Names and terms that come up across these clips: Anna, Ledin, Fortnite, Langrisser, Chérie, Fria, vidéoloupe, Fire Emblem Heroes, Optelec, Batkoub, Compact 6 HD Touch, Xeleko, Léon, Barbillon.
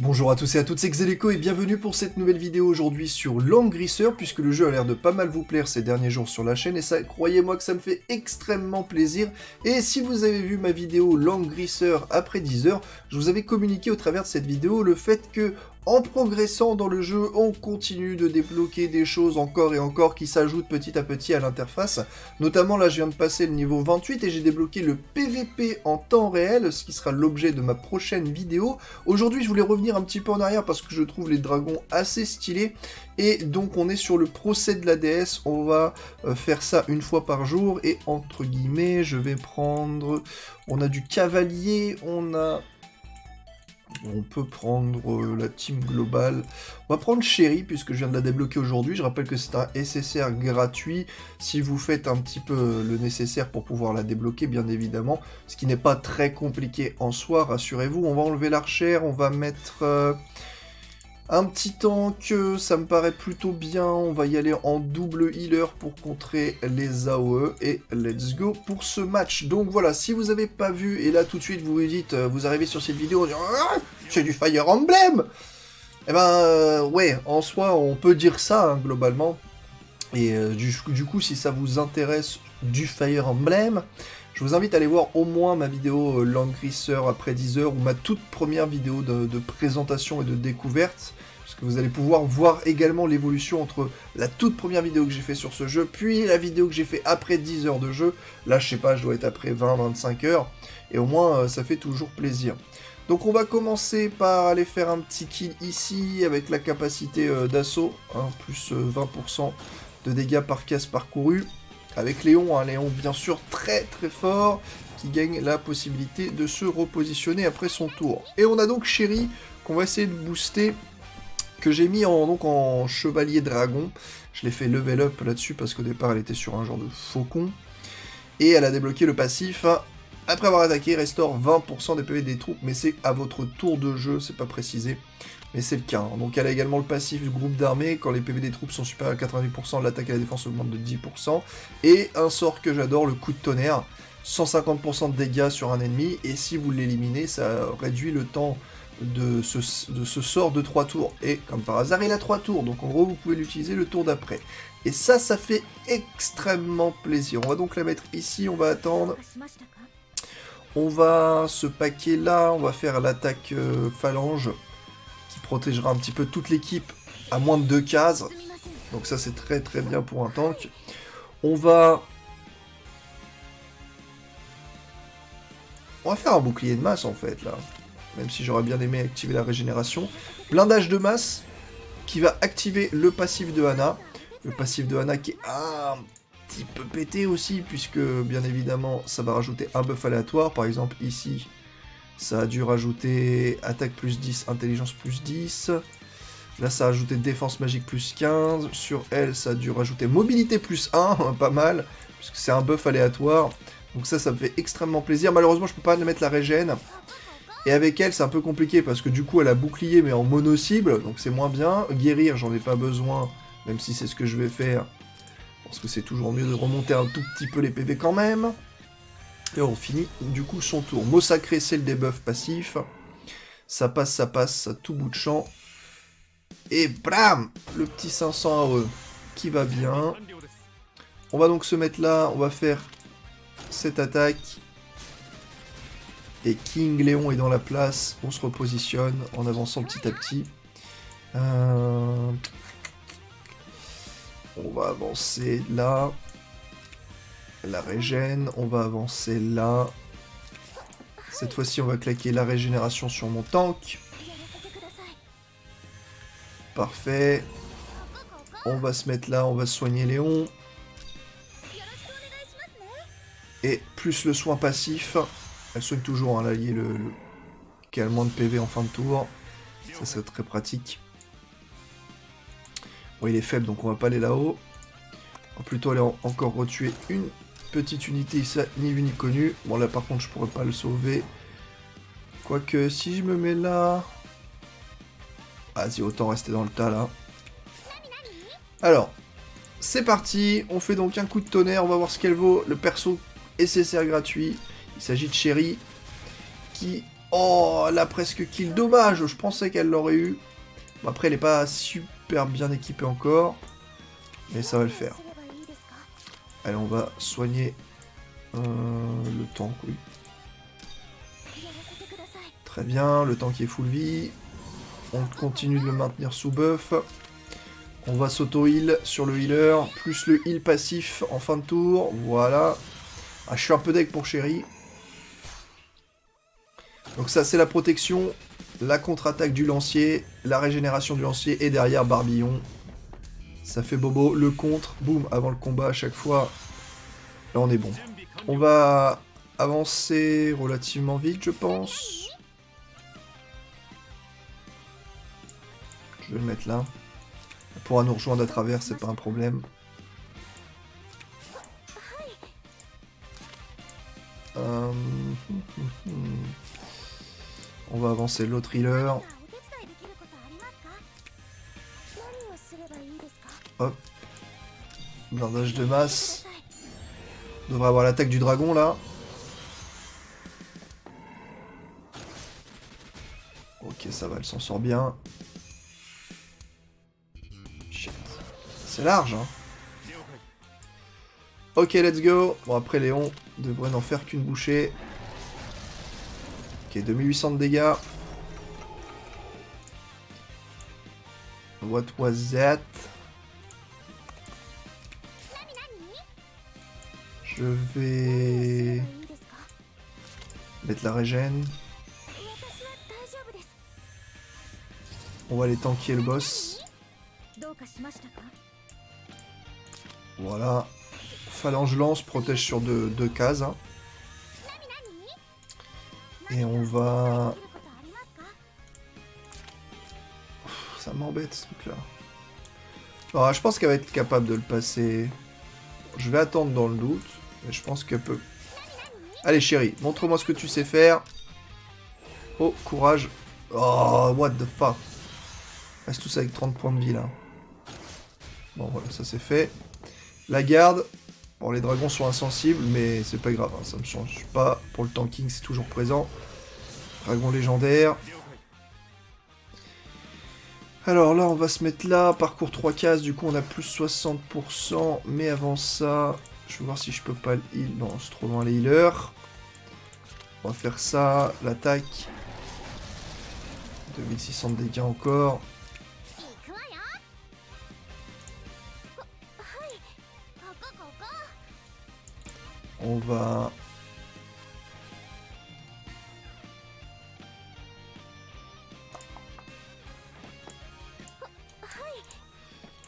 Bonjour à tous et à toutes, c'est Xeleko et bienvenue pour cette nouvelle vidéo aujourd'hui sur Langrisser, puisque le jeu a l'air de pas mal vous plaire ces derniers jours sur la chaîne, et ça, croyez-moi que ça me fait extrêmement plaisir. Et si vous avez vu ma vidéo Langrisser après 10 heures, je vous avais communiqué au travers de cette vidéo le fait que, en progressant dans le jeu, on continue de débloquer des choses encore et encore qui s'ajoutent petit à petit à l'interface. Notamment là, je viens de passer le niveau 28 et j'ai débloqué le PVP en temps réel, ce qui sera l'objet de ma prochaine vidéo. Aujourd'hui, je voulais revenir un petit peu en arrière parce que je trouve les dragons assez stylés. Et donc, on est sur le procès de la déesse. On va faire ça une fois par jour. Et entre guillemets, je vais prendre... On a du cavalier, on a... On peut prendre la team globale. On va prendre Chérie puisque je viens de la débloquer aujourd'hui. Je rappelle que c'est un SSR gratuit. Si vous faites un petit peu le nécessaire pour pouvoir la débloquer, bien évidemment. Ce qui n'est pas très compliqué en soi, rassurez-vous. On va enlever l'archère. On va mettre un petit tank. Ça me paraît plutôt bien. On va y aller en double healer pour contrer les AOE. Et let's go pour ce match. Donc voilà, si vous n'avez pas vu, et là tout de suite vous vous dites, vous arrivez sur cette vidéo, ah, c'est du Fire Emblem. Eh ben ouais, en soi on peut dire ça hein, globalement. Et du coup, si ça vous intéresse du Fire Emblem, je vous invite à aller voir au moins ma vidéo Langrisser après 10 heures ou ma toute première vidéo de présentation et de découverte, parce que vous allez pouvoir voir également l'évolution entre la toute première vidéo que j'ai fait sur ce jeu, puis la vidéo que j'ai fait après 10 heures de jeu. Là, je sais pas, je dois être après 20-25 heures, et au moins, ça fait toujours plaisir. Donc on va commencer par aller faire un petit kill ici, avec la capacité d'assaut, hein, plus 20% de dégâts par casse parcourue. Avec Léon, hein, Léon bien sûr très fort, qui gagne la possibilité de se repositionner après son tour. Et on a donc Chérie, qu'on va essayer de booster, que j'ai mis en chevalier dragon. Je l'ai fait level up là-dessus, parce qu'au départ elle était sur un genre de faucon. Et elle a débloqué le passif, hein, après avoir attaqué, restaure 20% des PV des troupes, mais c'est à votre tour de jeu, c'est pas précisé. Mais c'est le cas, hein. Donc elle a également le passif du groupe d'armée, quand les PV des troupes sont supérieurs à 90%, l'attaque et la défense augmentent de 10%, et un sort que j'adore, le coup de tonnerre, 150% de dégâts sur un ennemi, et si vous l'éliminez, ça réduit le temps de ce sort de 3 tours, et comme par hasard, il a 3 tours, donc en gros vous pouvez l'utiliser le tour d'après. Et ça, ça fait extrêmement plaisir. On va donc la mettre ici, on va attendre... On va se paquer là, on va faire l'attaque phalange, qui protégera un petit peu toute l'équipe à moins de 2 cases. Donc ça c'est très bien pour un tank. On va faire un bouclier de masse en fait là. Même si j'aurais bien aimé activer la régénération. Blindage de masse, qui va activer le passif de Anna. Le passif de Anna qui est... Ah, il peut péter aussi, puisque bien évidemment ça va rajouter un buff aléatoire. Par exemple ici ça a dû rajouter attaque plus 10, intelligence plus 10, là ça a rajouté défense magique plus 15, sur elle ça a dû rajouter mobilité plus 1, pas mal, puisque c'est un buff aléatoire, donc ça me fait extrêmement plaisir. Malheureusement je peux pas mettre la régène, et avec elle c'est un peu compliqué, parce que du coup elle a bouclier mais en mono cible, donc c'est moins bien. Guérir j'en ai pas besoin, même si c'est ce que je vais faire, parce que c'est toujours mieux de remonter un tout petit peu les PV quand même. Et on finit du coup son tour. Mot sacré, c'est le debuff passif. Ça passe à tout bout de champ. Et blam, le petit 500 AOE qui va bien. On va donc se mettre là, on va faire cette attaque. Et King Léon est dans la place, on se repositionne en avançant petit à petit. On va avancer là, la régène, on va avancer là. Cette fois-ci, on va claquer la régénération sur mon tank. Parfait. On va se mettre là, on va soigner Léon. Et plus le soin passif. Elle soigne toujours, hein, l'allié qui a le moins de PV en fin de tour. Ça serait très pratique. Bon, il est faible, donc on va pas aller là-haut. On va plutôt aller encore retuer une petite unité ici, ni vu ni connu. Bon, là, par contre, je pourrais pas le sauver. Quoique, si je me mets là... Vas-y, autant rester dans le tas, là. Alors, c'est parti. On fait donc un coup de tonnerre. On va voir ce qu'elle vaut. Le perso SSR gratuit. Il s'agit de Chérie, qui... Oh, elle a presque kill, dommage, je pensais qu'elle l'aurait eu. Bon, après, elle n'est pas super bien équipée encore. Mais ça va le faire. Allez, on va soigner le tank, oui. Très bien, le tank est full vie. On continue de le maintenir sous buff. On va s'auto-heal sur le healer, plus le heal passif en fin de tour. Voilà. Ah, je suis un peu deck pour Chérie. Donc ça, c'est la protection, la contre-attaque du lancier, la régénération du lancier, et derrière Barbillon. Ça fait bobo, le contre, boum, avant le combat à chaque fois. Là, on est bon. On va avancer relativement vite, je pense. Je vais le mettre là. On pourra nous rejoindre à travers, c'est pas un problème. On va avancer l'autre healer. Hop. Blindage de masse. On devrait avoir l'attaque du dragon là. Ok, ça va, elle s'en sort bien. Shit. C'est large, hein. Ok, let's go. Bon, après Léon devrait n'en faire qu'une bouchée. Ok, 2800 de dégâts. What was that? Je vais mettre la régène. On va aller tanker le boss. Voilà. Phalange lance, protège sur deux cases. Hein. Et on va... Ça m'embête ce truc là. Alors, je pense qu'elle va être capable de le passer. Je vais attendre dans le doute. Mais je pense qu'elle peut. Allez Chérie, montre-moi ce que tu sais faire. Oh, courage. Oh, what the fuck. Reste tous avec 30 points de vie là. Bon voilà, ça c'est fait. La garde. Bon, les dragons sont insensibles, mais c'est pas grave, hein, ça me change pas. Pour le tanking, c'est toujours présent. Dragon légendaire. Alors là, on va se mettre là. Parcours 3 cases, du coup, on a plus 60%. Mais avant ça, je vais voir si je peux pas le heal. Non, c'est trop loin les healers. On va faire ça. L'attaque. 2600 de dégâts encore. On va...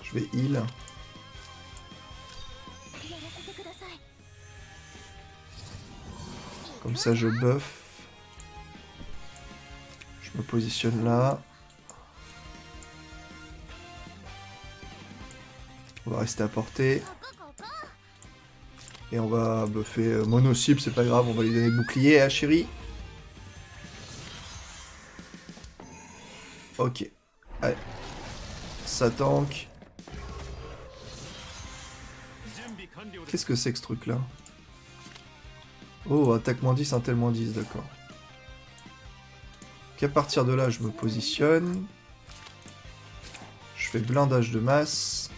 Je vais heal. Comme ça je buff. Je me positionne là. On va rester à portée. Et on va buffer mono cible, c'est pas grave, on va lui donner le bouclier à Chérie. Ok. Allez. Ça tank. Qu'est-ce que c'est que ce truc là? Oh, attaque moins 10, intel moins 10, d'accord. Qu'à partir de là, je me positionne. Je fais blindage de masse.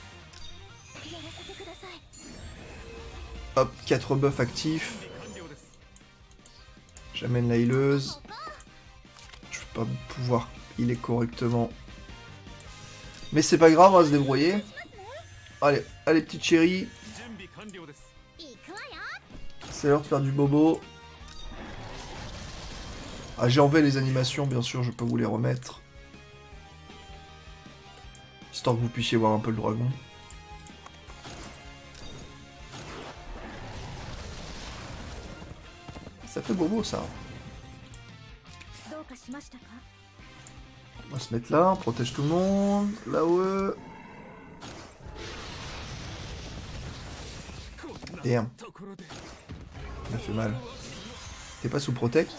Hop, 4 buffs actifs. J'amène la healeuse. Je vais pas pouvoir healer correctement. Mais c'est pas grave, on va se débrouiller. Allez, allez petite Chérie. C'est l'heure de faire du bobo. Ah, j'ai enlevé les animations, bien sûr, je peux vous les remettre. Histoire que vous puissiez voir un peu le dragon. Ça fait bobo ça. On va se mettre là, on protège tout le monde. Là-haut. Damn. Ça fait mal. T'es pas sous protect?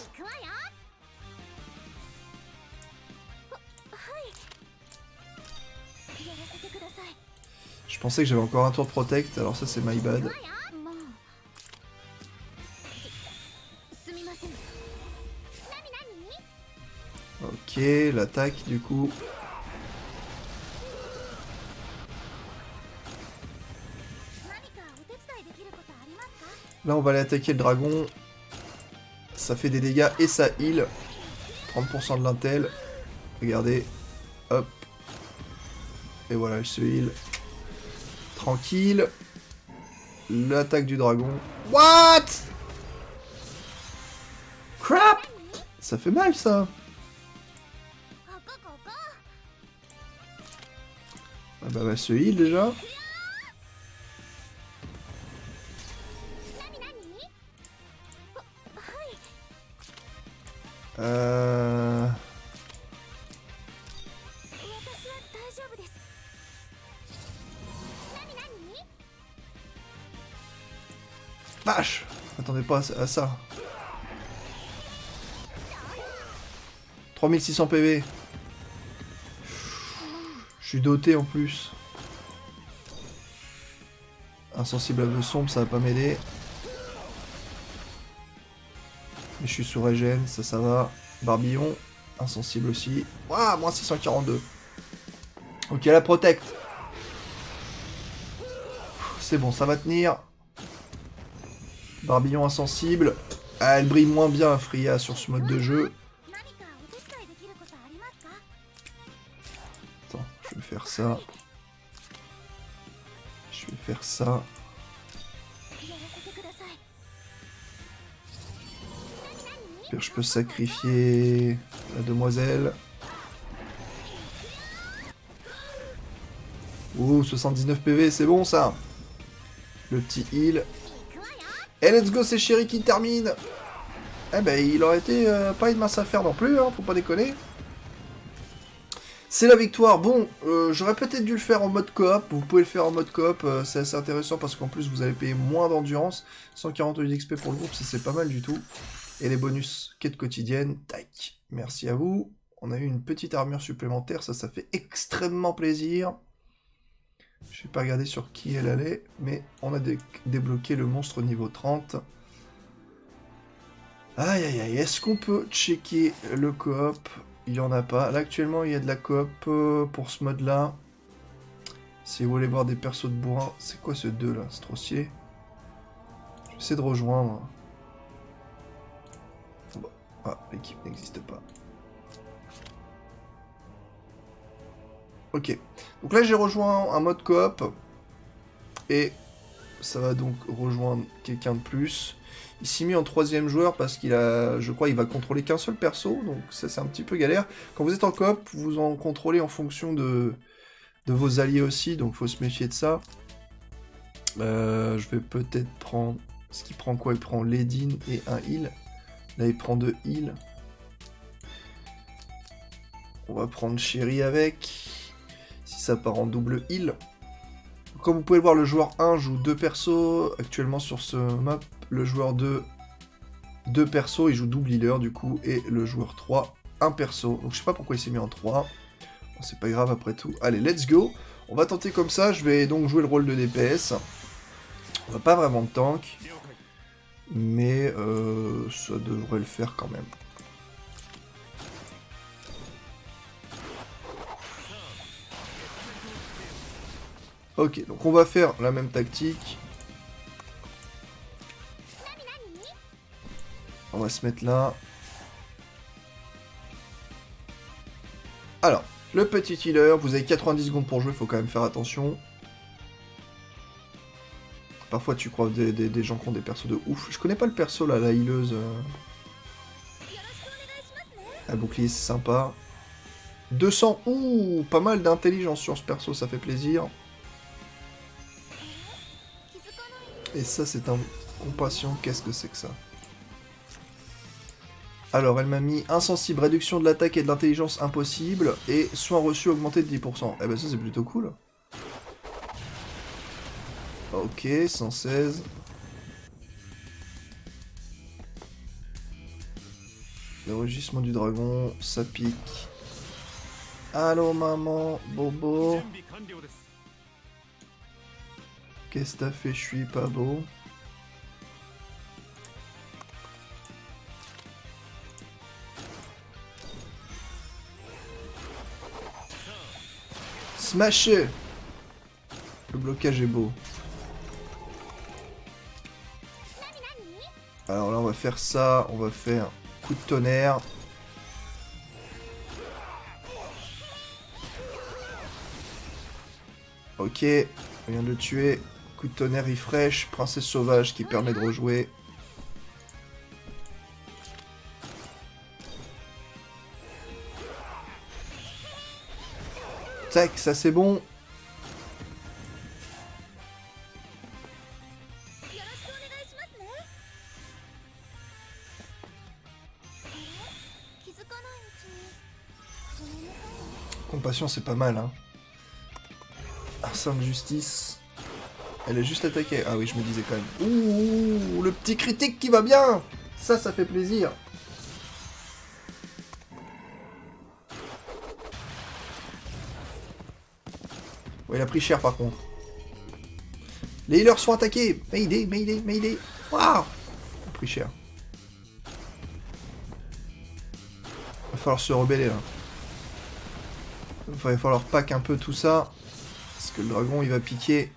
Je pensais que j'avais encore un tour de protect, alors ça c'est my bad. l'attaque du coup. Là on va aller attaquer le dragon. Ça fait des dégâts et ça heal. 30% de l'intel. Regardez. Hop. Et voilà, elle se heal. Tranquille. L'attaque du dragon. What? Crap! Ça fait mal ça. Ah bah elle se heal déjà. Vache! Attendez pas à ça. 3600 PV. Je suis doté en plus. Insensible à vœux sombres, ça va pas m'aider. Mais je suis sous régène, ça va. Barbillon, insensible aussi. Waouh, moins 642. Ok, la protect. C'est bon, ça va tenir. Barbillon insensible. Ah, elle brille moins bien, Fria, sur ce mode de jeu. Attends, je vais faire ça. Je vais faire ça. Je peux sacrifier la demoiselle. Ouh, 79 PV, c'est bon ça. Le petit heal. Et let's go, c'est Chérie qui termine. Eh ben, il aurait été pas une mince affaire non plus, hein, faut pas déconner. C'est la victoire. Bon, j'aurais peut-être dû le faire en mode coop. Vous pouvez le faire en mode coop, c'est assez intéressant parce qu'en plus vous allez payer moins d'endurance. 148 XP pour le groupe, c'est pas mal du tout. Et les bonus quêtes quotidiennes, tac, merci à vous. On a eu une petite armure supplémentaire, ça fait extrêmement plaisir. Je n'ai pas regardé sur qui elle allait, mais on a débloqué le monstre niveau 30. Aïe aïe aïe, est-ce qu'on peut checker le coop? Il n'y en a pas. Là actuellement il y a de la coop pour ce mode là. Si vous voulez voir des persos de bourrin, c'est quoi ce 2 là? C'est trop stylé. Je vais essayer de rejoindre. Ah, l'équipe n'existe pas. Ok. Donc là, j'ai rejoint un mode coop. Et ça va donc rejoindre quelqu'un de plus. Il s'est mis en troisième joueur parce qu'il a... Je crois il va contrôler qu'un seul perso. Donc ça, c'est un petit peu galère. Quand vous êtes en coop, vous en contrôlez en fonction de vos alliés aussi. Donc faut se méfier de ça. Je vais peut-être prendre... Ce qui prend quoi? Il prend Ledin et un heal. Là, il prend 2 heals. On va prendre Chérie avec. Si ça part en double heal. Comme vous pouvez le voir, le joueur 1 joue 2 persos. Actuellement, sur ce map, le joueur 2, 2 persos. Il joue double healer, du coup. Et le joueur 3, 1 perso. Donc, je sais pas pourquoi il s'est mis en 3. Bon, c'est pas grave, après tout. Allez, let's go. On va tenter comme ça. Je vais donc jouer le rôle de DPS. On n'a pas vraiment de tank. Mais ça devrait le faire quand même. Ok, donc on va faire la même tactique. On va se mettre là. Alors, le petit healer, vous avez 90 secondes pour jouer, faut quand même faire attention. Parfois tu crois des gens qui ont des persos de ouf. Je connais pas le perso là, la healeuse. La bouclier c'est sympa. 200, ouh, pas mal d'intelligence sur ce perso, ça fait plaisir. Et ça c'est un compassion, qu'est-ce que c'est que ça? Alors elle m'a mis insensible, réduction de l'attaque et de l'intelligence impossible. Et soin reçu augmenté de 10%. Eh ben ça c'est plutôt cool. Ok, 116. Le rugissement du dragon, ça pique. Allô maman, bobo. Qu'est-ce que t'as fait, je suis pas beau. Smasher. Le blocage est beau. Alors là on va faire ça, on va faire coup de tonnerre. Ok, on vient de le tuer. Coup de tonnerre refresh, princesse sauvage qui permet de rejouer. Tac, ça c'est bon. Compassion c'est pas mal hein. Arsenal de justice. Elle a juste attaqué. Ah oui je me disais quand même. Ouh le petit critique qui va bien. Ça ça fait plaisir. Ouais, il a pris cher par contre. Les healers sont attaqués. Mayday, mayday, mayday. Waouh, il a pris cher. Va falloir se rebeller là. Va falloir pack un peu tout ça. Parce que le dragon il va piquer.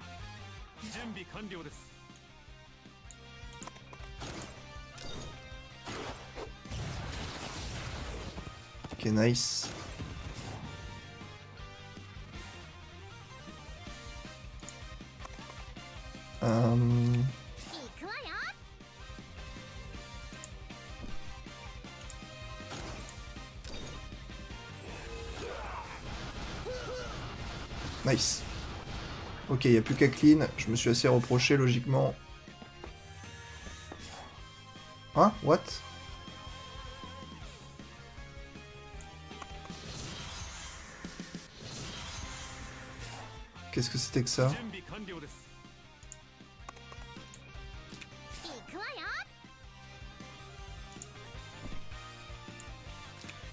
Ok nice. Nice. Ok, il n'y a plus qu'à clean. Je me suis assez reproché logiquement. Hein? What? Qu'est-ce que c'était que ça?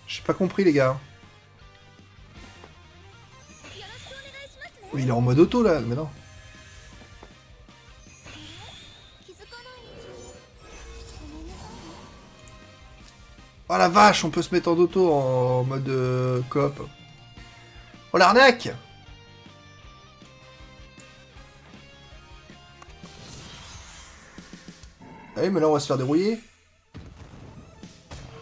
J'ai pas compris les gars. Il est en mode auto là, mais non. Oh la vache, on peut se mettre en auto en mode coop. Oh l'arnaque! Allez, mais là on va se faire dérouiller.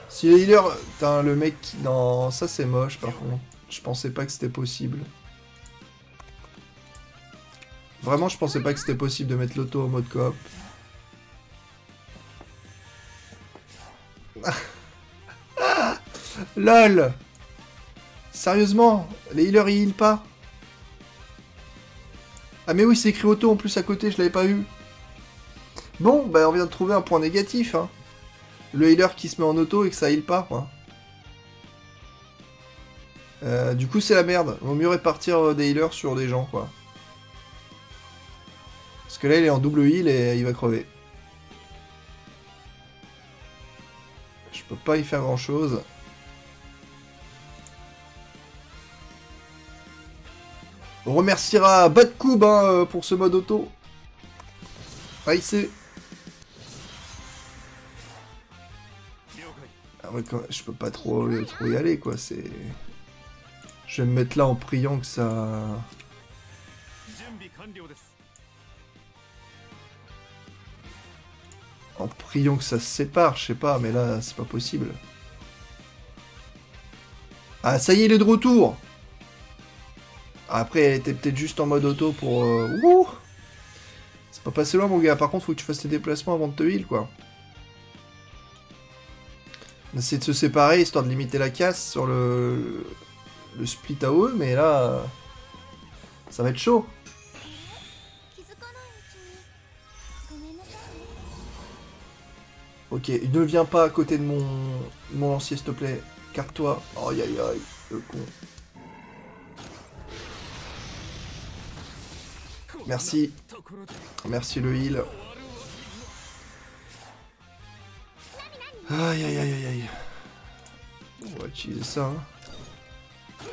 Si les healers... Putain, le mec... Non, ça c'est moche par contre. Je pensais pas que c'était possible. Vraiment, je pensais pas que c'était possible de mettre l'auto en mode coop. LOL. Sérieusement, les healers ils healent pas. Ah mais oui, c'est écrit auto en plus à côté, je l'avais pas vu. Bon, bah on vient de trouver un point négatif. Hein. Le healer qui se met en auto et que ça heal pas. Quoi. Du coup, c'est la merde. Vaut mieux répartir des healers sur des gens, quoi. Parce que là il est en double heal et il va crever. Je peux pas y faire grand chose. On remerciera Batkoub hein, pour ce mode auto. Ah ici. Ah ouais, je peux pas trop y aller quoi, c'est... Je vais me mettre là en priant que ça... En priant que ça se sépare, je sais pas, mais là, c'est pas possible. Ah, ça y est, il est de retour. Après, elle était peut-être juste en mode auto pour... Ouh. C'est pas passé loin, mon gars. Par contre, faut que tu fasses tes déplacements avant de te heal, quoi. On essaie de se séparer, histoire de limiter la casse sur le split à eux, mais là... Ça va être chaud. Ok, ne viens pas à côté de mon lancier, s'il te plaît. Carte-toi. Aïe aïe aïe, le con. Merci. Merci le heal. Aïe aïe aïe aïe aïe. On va utiliser ça. Hein.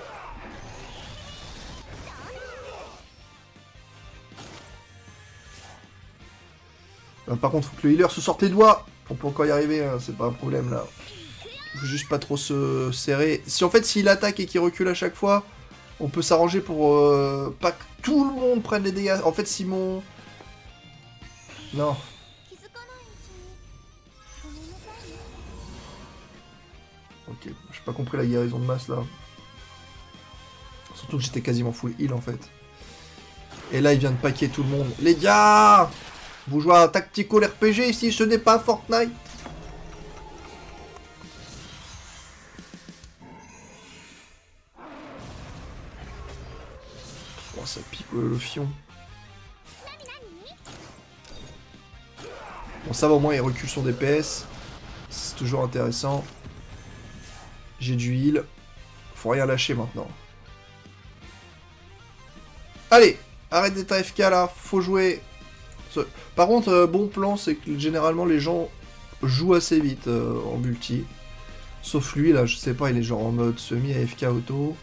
Bah, par contre, faut que le healer se sorte les doigts. On peut encore y arriver, hein, c'est pas un problème là. Faut juste pas trop se serrer. Si en fait s'il attaque et qu'il recule à chaque fois, on peut s'arranger pour pas que tout le monde prenne les dégâts. En fait, Simon... Non. Ok, j'ai pas compris la guérison de masse là. Surtout que j'étais quasiment full heal en fait. Et là, il vient de paquer tout le monde. Les gars, vous jouez à Tactico RPG ici, ce n'est pas Fortnite. Oh, ça pique le fion. Bon, ça va, au moins il recule son DPS. C'est toujours intéressant. J'ai du heal. Faut rien lâcher maintenant. Allez, arrête d'être AFK là, faut jouer. Par contre, bon plan, c'est que généralement les gens jouent assez vite en multi. Sauf lui là, je sais pas, il est genre en mode semi-AFK auto.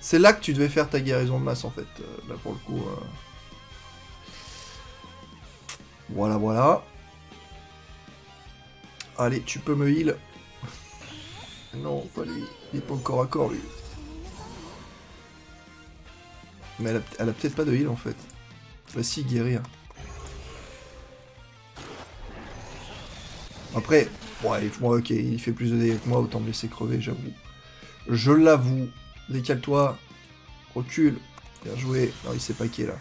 C'est là que tu devais faire ta guérison de masse en fait, là pour le coup. Voilà, voilà. Allez, tu peux me heal. Non, pas lui. Il est pas encore à corps, lui. Mais elle a peut-être pas de heal, en fait. Bah si, guérir. Après, bon, allez, moi, ok, il fait plus de dégâts que moi, autant me laisser crever, j'avoue. Je l'avoue. Décale-toi. Recule. Bien joué. Non, il s'est paqué, là.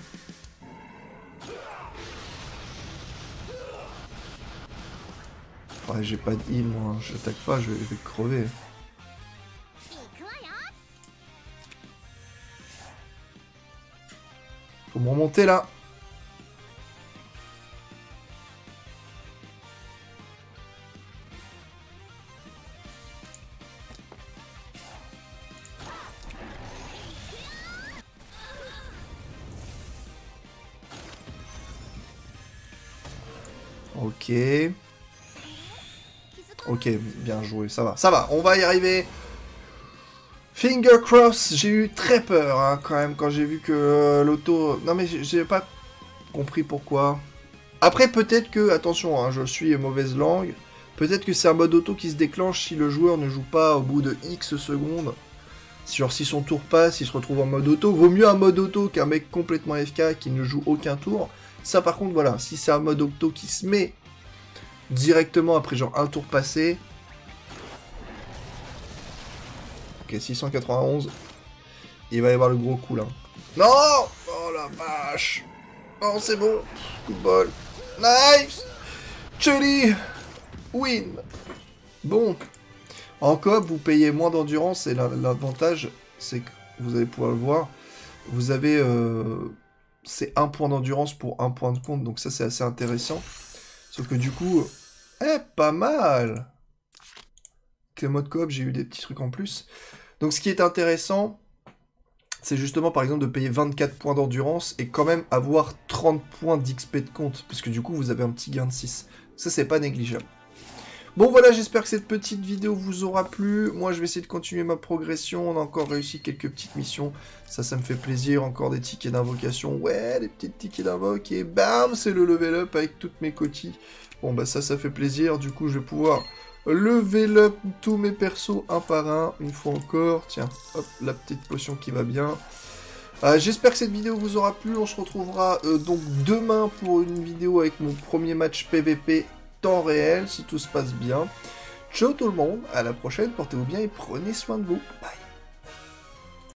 Ouais, j'ai pas de heal, moi. J'attaque pas, je vais crever. Faut me remonter, là. Ok. Ok, bien joué, ça va, on va y arriver. Finger cross, j'ai eu très peur hein, quand même quand j'ai vu que l'auto... Non mais j'ai pas compris pourquoi. Après peut-être que, attention, hein, je suis mauvaise langue, peut-être que c'est un mode auto qui se déclenche si le joueur ne joue pas au bout de X secondes. Genre si son tour passe, il se retrouve en mode auto. Vaut mieux un mode auto qu'un mec complètement AFK qui ne joue aucun tour. Ça par contre, voilà, si c'est un mode auto qui se met... directement après genre un tour passé. Ok, 691. Il va y avoir le gros coup là. Non. Oh la vache. Non, c'est bon. Coup de bol. Nice. Chérie. Win. Bon. En coop, vous payez moins d'endurance et l'avantage, c'est que vous allez pouvoir le voir. Vous avez... c'est un point d'endurance pour un point de compte. Donc ça, c'est assez intéressant. Sauf que du coup, pas mal. Avec mode coop, j'ai eu des petits trucs en plus. Donc ce qui est intéressant, c'est justement par exemple de payer 24 points d'endurance et quand même avoir 30 points d'XP de compte. Parce que du coup, vous avez un petit gain de 6. Ça, c'est pas négligeable. Bon voilà, j'espère que cette petite vidéo vous aura plu. Moi, je vais essayer de continuer ma progression. On a encore réussi quelques petites missions. Ça me fait plaisir. Encore des tickets d'invocation. Ouais, des petits tickets d'invoque. Et bam, c'est le level up avec toutes mes cotilles. Bon, bah ça fait plaisir. Du coup, je vais pouvoir level up tous mes persos un par un. Une fois encore. Tiens, hop, la petite potion qui va bien. J'espère que cette vidéo vous aura plu. On se retrouvera donc demain pour une vidéo avec mon premier match PVP. Temps réel si tout se passe bien. Ciao tout le monde, à la prochaine, portez-vous bien et prenez soin de vous. Bye.